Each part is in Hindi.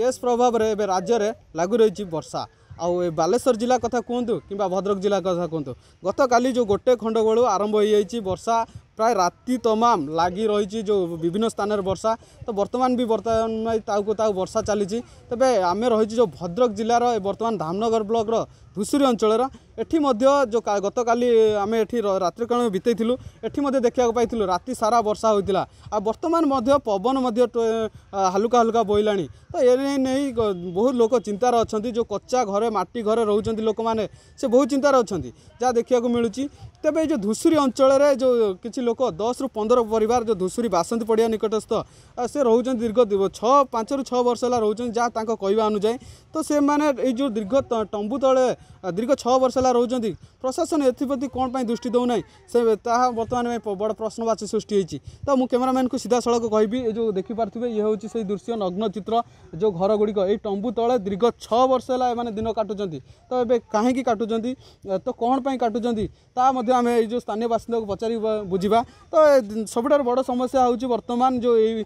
यस प्रभाव रे राज्य रे लागू रही वर्षा आउ बालेश्वर जिला कथा कहतु कि भद्रक जिला कथा कहतु गत काली जो गोटे खंडगोलू आरंभ हो वर्षा प्राय राति तमाम लगी रही जो विभिन्न स्थान वर्षा तो बर्तमान भी बर्तमान वर्षा चली तेज आम रही जो भद्रक जिलार बर्तमान धामनगर ब्लॉक रो धुसुरी अंचल एठी जो गत काली आम एठी रात्रि काल बीतईलु एठी देखा पाई राति सारा वर्षा होता आ बर्तमान पवन हल्का हल्का बोईला तो ये नहीं बहुत लोग चिंतार अच्छा जो कच्चा घरे माटी घरे रोच लोक मैंने से बहुत चिंतार अच्छा जहाँ देखा मिलूँ तेज जो धुसुरी अंचल जो किसी लोक 10 रु 15 परिवार जो धुसुरी बासंती पड़िया निकटस्थ से रोच दीर्घ 5 रु 6 वर्ष है रोच जहाँ कहवा अनुजाई तो से मैंने जो दीर्घ तंबू तले दीर्घ 6 वर्ष है रोच प्रशासन एप्रति कौन दृष्टि दौना से बर्तमान बड़ प्रश्नवाची सृष्टि होती तो मुझे कैमेरामैन को सीधा सड़क कहबी जो देखिपे ये हूँ से दृश्य नग्न चित्र जो घर गुड़िक तंबू तले दीर्घ 6 वर्ष है दिन काटुँच तो ये कहीं काटुँच तो कौन काटुँच जो स्थानीय बासिंदा को पचारि बुझा तो सबुठार बड़ समस्या हूँ बर्तमान जो ये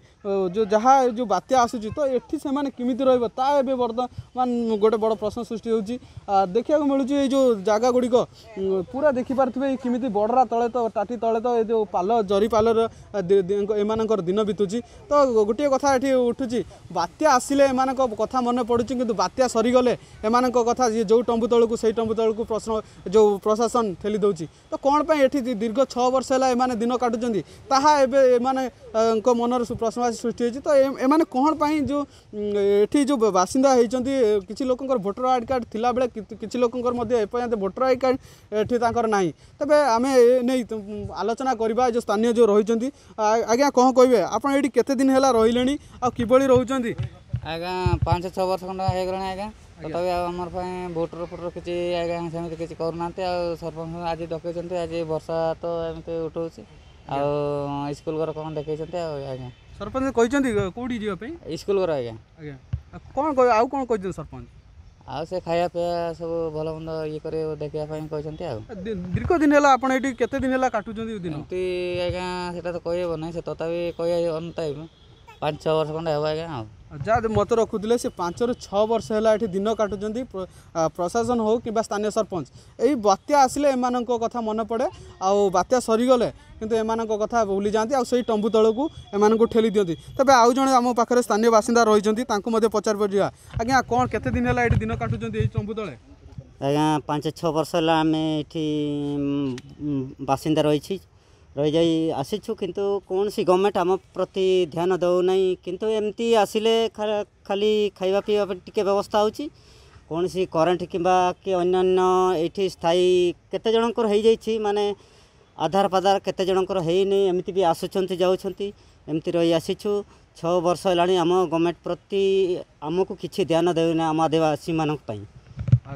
जहाँ जो बात्या आसूँ तो ये से किमि रहा बर्तमान गोटे बड़ प्रश्न सृष्टि हो देखा मिलूँ जो जगह गुड़िक पूरा देखिपे किमी बड़रा तले तो टाटी तले तो ये जो पाल जरी पाल एमानकर दिन बीतुची तो गोटे कथा ये उठुची बात्या आसिले एम कथा मन पड़ुची कि बात्या सरीगले एम कथा जो तंबू तल को तंबू तल को प्रश्न जो प्रशासन ठेली दौर तो कौन ये दीर्घ 6 वर्ष है एम दिन काटुँच ताको मनर प्रश्नवाची सृष्टि हो तो एम कौन जो ये जो बासिंदा होती किसी लोक भोटर आई कार्ड थिला बेले किसी लोक एपर्यंत भोटर आई कार्ड एठी नाई तेज आम नहीं आलोचना करवा जो स्थानीय जो रही आज्ञा कौन कहे आपड़ ये केते दिन है रही आभली रोचे आज्ञा 5-6 वर्ष खंडा हो गला आज्ञा तथापि आम भोटर फोटर किसी आज्ञा सेमती किसी करना सरपंच आज डकई आज वर्षा तो एमती उठाऊ स्कूल घर कौन देखे आज्ञा सरपंच कहते कौटी जावाई स्कूल घर आज्ञा आज्ञा कौन आउ कौन कहते सरपंच आ से खाया पिया सब भल मंद ये कर देखा कहते दीर्घ दिन है आप केते दिन है काटुँच दिन एमती आज्ञा से तो कह ना से तथापि कह टाइम 5-6 वर्ष खंडे हे आज्ञा जहाँ मत रखुले से 5-6 वर्ष है दिन काटुँच प्रशासन हो कि स्थानीय सरपंच यही बात्या आसिले एम कथा मन पड़े आउ बात्या सरीगले किंतु एम कथा भूली जाती आई तंबू तल को एम ठेली दिखती तेज आउ जो आम पाखे स्थानीय बासिंदा रही पचार आज्ञा कौन केते दिन है दिन काटुँच तंबू तले आज्ञा 5-6 वर्ष है आम बासिंदा रही जा आसीचु किंतु कौन सी गवर्नमेंट आम प्रति ध्यान दौना किंतु एमती आसिले खाली खावा पीवा टी व्यवस्था होची कौन सी करंट कि अन्यान्य ये स्थायी केते जनकर हो जाइए माने आधार पाधार केते जनकर होनी एमती भी आसुंच जाऊँगी एमती रही आसीचु 6 वर्ष है आम गवर्नमेंट प्रति आमको किसी ध्यान देना आम आदिवासी मान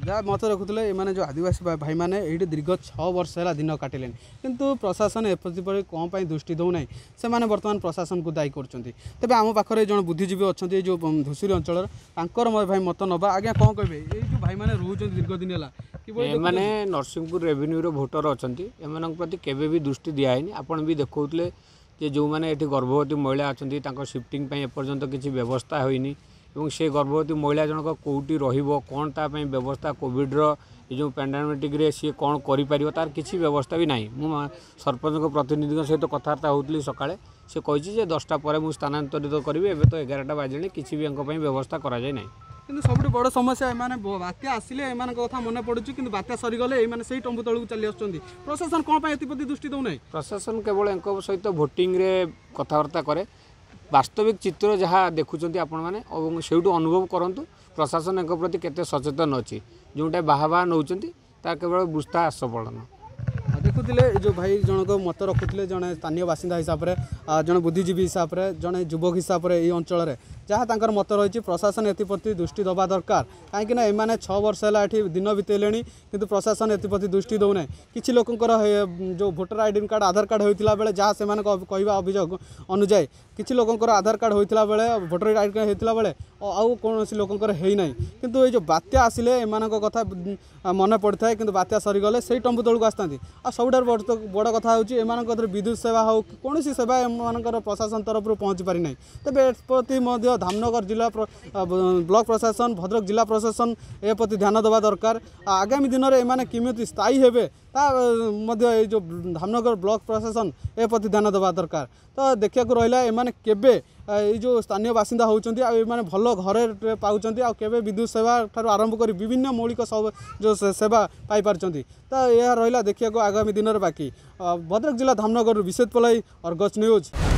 जहाँ मत रखुले ये जो आदिवासी भाई मैंने ये दीर्घ 6 वर्ष है दिन काटिले किंतु प्रशासन एपरी कौन दृष्टि दौना से बर्तमान प्रशासन को दायी करुँच तेज आम पाखे जो बुद्धिजीवी अच्छा जो धुसुरी अंचल भाई मत ना आज्ञा कौन कहे ये जो भाई मैंने रोच दीर्घ दिन है नरसिंहपुर रेवेन्यू रो भोटर अच्छा एम प्रति केवे भी दृष्टि दिहनी आपण भी देखते जे जो मैंने गर्भवती महिला अच्छा शिफ्टिंग एपर्तंत किसी व्यवस्था होनी से गर्भवती महिला जनक कौटी रोन तापाई व्यवस्था कोविड ये जो पैंडेमिक सी कौन कर तार किसी व्यवस्था भी ना मुझे सरपंच प्रतिनिधि सहित कथबार्ता होती सका से कही 10टा पर मुझे स्थानांतरित करी ए तो 11टा बाजे किसी भी व्यवस्था कराए कि सब बड़ समस्या एम बात्या आसिले एम कथा मन पड़ू कि बात्या सरीगले ये तंबू तल को चली आसुँच प्रशासन कौन एप्रति दृष्टि दौना प्रशासन केवल एक सहित भोटिंग कथबार्ता कै वास्तविक चित्र जहाँ देखुं आपण मैंने से अनुभव करूँ प्रशासन एक प्रति केते सचेतन अच्छी जोटा बाहा नौ केवल बुस्ता आसपलन देखुले जो भाई जनक मत रखुले जड़े स्थानीय बासिंदा हिसाब से जड़े बुद्धिजीवी हिसाब से जड़े युवक हिसाब से अंचल में जहाँ तर मत रही प्रशासन एप्रति दृष्टि दवा दरकार कहीं एम 6 वर्ष है ये दिन बीतईले किंतु प्रशासन एप्रति दृष्टि दौना किसी लोक जो voter ID card Aadhaar card होता बेले जहाँ से कहवा अभियोग अनुजाई किसी लोक आधार कार्ड होता बेले भोटर आईडी कार्ड होता बेले आउ कौन लोकंर होना किंतु ये बात्या आसिले एम कथा मन पड़ता है कि बात्या सरीगले से तंबू तल को आसता आ सबुठार बड़ कथा हूँ एम विद्युत सेवा हो कौन सेवा एम प्रशासन तरफ पहुँची पारिना तेज धामनगर जिला ब्लक प्रशासन भद्रक जिला प्रशासन ए प्रति ध्यान देवा दरकार। आगामी दिन में एम किमि स्थायी हे जो धामनगर ब्लक प्रशासन ए प्रति ध्यान देवा दरकार। तो देखा रहा एमाने केबे जो स्थानीय बासिंदा होती भल घर पाँच केबे विद्युत सेवा ठार आरंभ कर विभिन्न मौलिक जो सेवा पाई पारछंती। तो यह रहा देखा आगामी दिन में बाकी। भद्रक जिला धामनगर विशेष पलाई, अर्गस न्यूज।